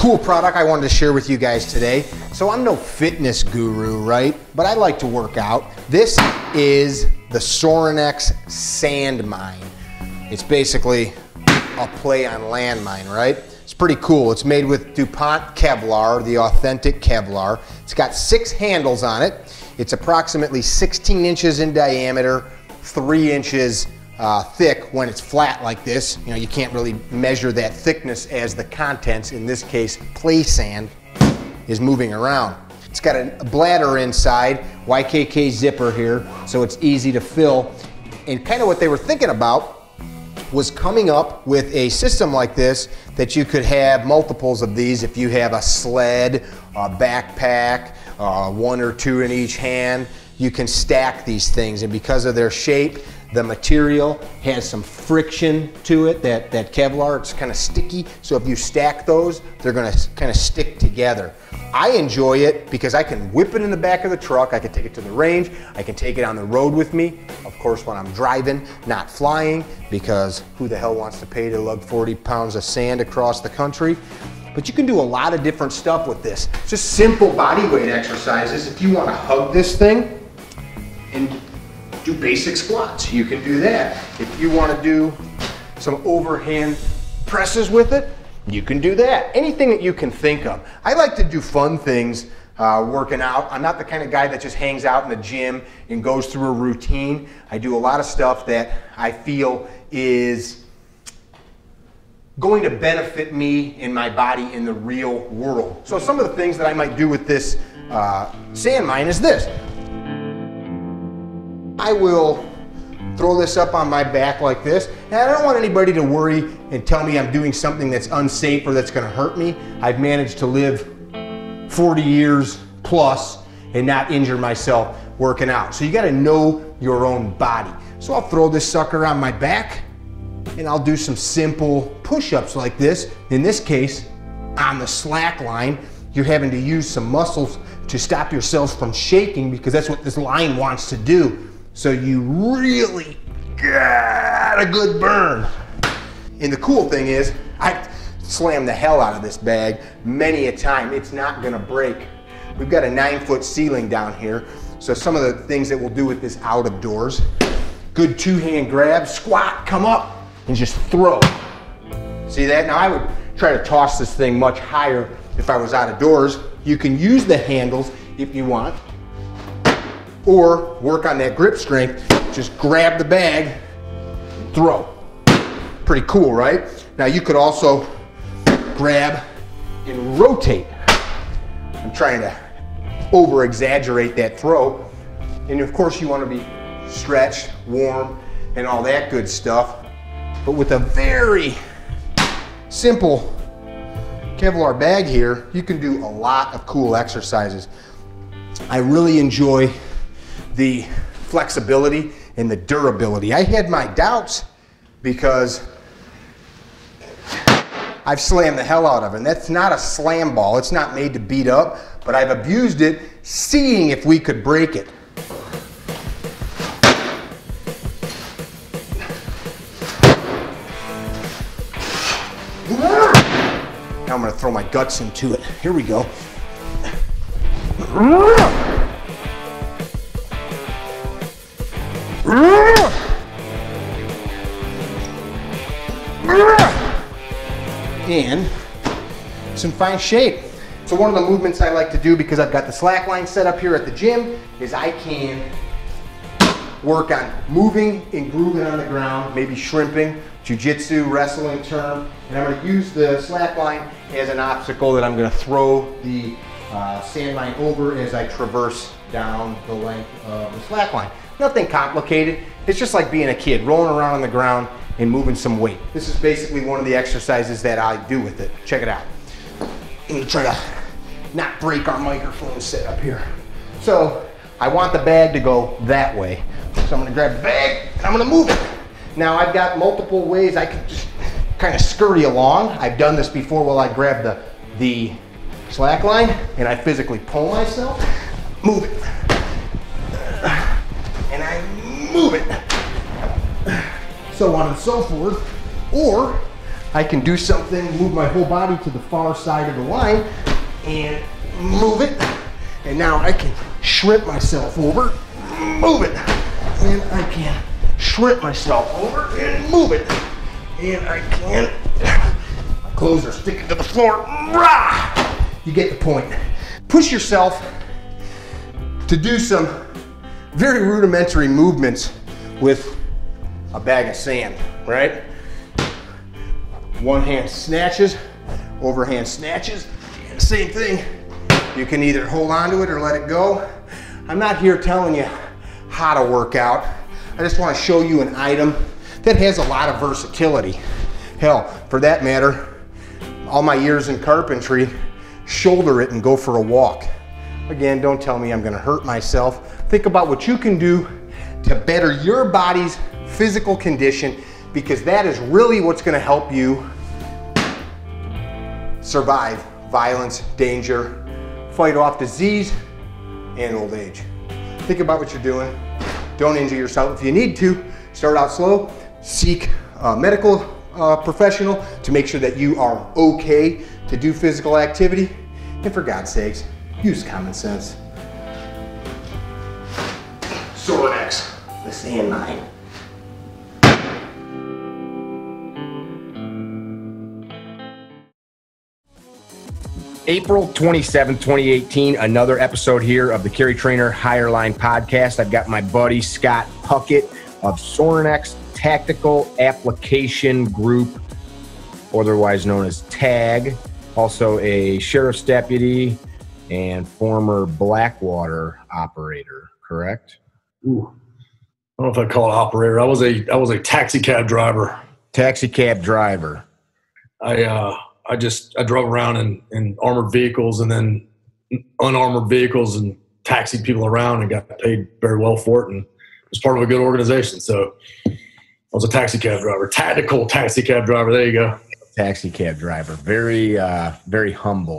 cool product I wanted to share with you guys today. So I'm no fitness guru, right? But I like to work out. This is the Sorinex Sandmine. It's basically a play on landmine, right? It's pretty cool. It's made with DuPont Kevlar, the authentic Kevlar. It's got 6 handles on it. It's approximately 16 inches in diameter, 3 inches thick when it's flat like this. You know, you can't really measure that thickness as the contents, in this case play sand, is moving around. It's got a bladder inside, YKK zipper here, so it's easy to fill. And kind of what they were thinking about was coming up with a system like this that you could have multiples of these if you have a sled, a backpack, one or two in each hand. You can stack these things, and because of their shape, the material has some friction to it, that Kevlar, it's kind of sticky. So if you stack those, they're gonna kind of stick together. I enjoy it because I can whip it in the back of the truck, I can take it to the range, I can take it on the road with me. Of course, when I'm driving, not flying, because who the hell wants to pay to lug 40 pounds of sand across the country? But you can do a lot of different stuff with this. Just simple body weight exercises. If you wanna hug this thing and do basic squats, you can do that. If you want to do some overhand presses with it, you can do that. Anything that you can think of. I like to do fun things working out. I'm not the kind of guy that just hangs out in the gym and goes through a routine. I do a lot of stuff that I feel is going to benefit me and my body in the real world. So some of the things that I might do with this Sandmine is this. I will throw this up on my back like this, and I don't want anybody to worry and tell me I'm doing something that's unsafe or that's going to hurt me. I've managed to live 40 years plus and not injure myself working out. So you got to know your own body. So I'll throw this sucker on my back and I'll do some simple push-ups like this. In this case, on the slack line, you're having to use some muscles to stop yourselves from shaking, because that's what this line wants to do. So you really got a good burn. And the cool thing is, I slammed the hell out of this bag many a time. It's not gonna break. We've got a 9-foot ceiling down here. So some of the things that we'll do with this out of doors, good two-hand grab, squat, come up, and just throw. See that? Now I would try to toss this thing much higher if I was out of doors. You can use the handles if you want, or work on that grip strength. Just grab the bag, throw. Pretty cool, right? Now you could also grab and rotate. I'm trying to over-exaggerate that throw. And of course you want to be stretched, warm, and all that good stuff. But with a very simple Kevlar bag here, you can do a lot of cool exercises. I really enjoy the flexibility and the durability. I had my doubts because I've slammed the hell out of it. And that's not a slam ball. It's not made to beat up, but I've abused it, seeing if we could break it. Now I'm gonna throw my guts into it. Here we go. And it's in fine shape. So one of the movements I like to do, because I've got the slack line set up here at the gym, is I can work on moving and grooving on the ground, maybe shrimping, jiu-jitsu, wrestling term, and I'm going to use the slack line as an obstacle that I'm going to throw the Sandmine over as I traverse down the length of the slack line. Nothing complicated. It's just like being a kid, rolling around on the ground and moving some weight. This is basically one of the exercises that I do with it. Check it out. I'm gonna try to not break our microphone set up here. So I want the bag to go that way. So I'm gonna grab the bag and I'm gonna move it. Now I've got multiple ways I can just kind of scurry along. I've done this before while I grab the slack line and I physically pull myself, move it, and I move it. So on and so forth. Or I can do something, move my whole body to the far side of the line and move it. And now I can shrimp myself over, move it. And I can shrimp myself over and move it. And I can, my clothes are sticking to the floor. Rah! You get the point. Push yourself to do some very rudimentary movements with a bag of sand, right? One hand snatches, overhand snatches, and same thing. You can either hold on to it or let it go. I'm not here telling you how to work out. I just want to show you an item that has a lot of versatility. Hell, for that matter, all my years in carpentry, shoulder it and go for a walk. Again, don't tell me I'm going to hurt myself. Think about what you can do to better your body's physical condition, because that is really what's going to help you survive violence, danger, fight off disease, and old age. Think about what you're doing. Don't injure yourself. If you need to, start out slow. Seek a medical professional to make sure that you are okay to do physical activity. And for God's sakes, use common sense. Sorinex, the Sandmine. April 27, 2018, another episode here of the Carry Trainer Higher Line podcast. I've got my buddy Scott Puckett of Sorinex Tactical Application Group, otherwise known as TAG, also a sheriff's deputy and former Blackwater operator, correct? Ooh. I don't know if I'd call it operator. I was a taxi cab driver. Taxi cab driver. I drove around in armored vehicles and then unarmored vehicles and taxied people around and got paid very well for it, and it was part of a good organization. So I was a taxi cab driver, tactical taxi cab driver. There you go. Taxi cab driver. Very humble.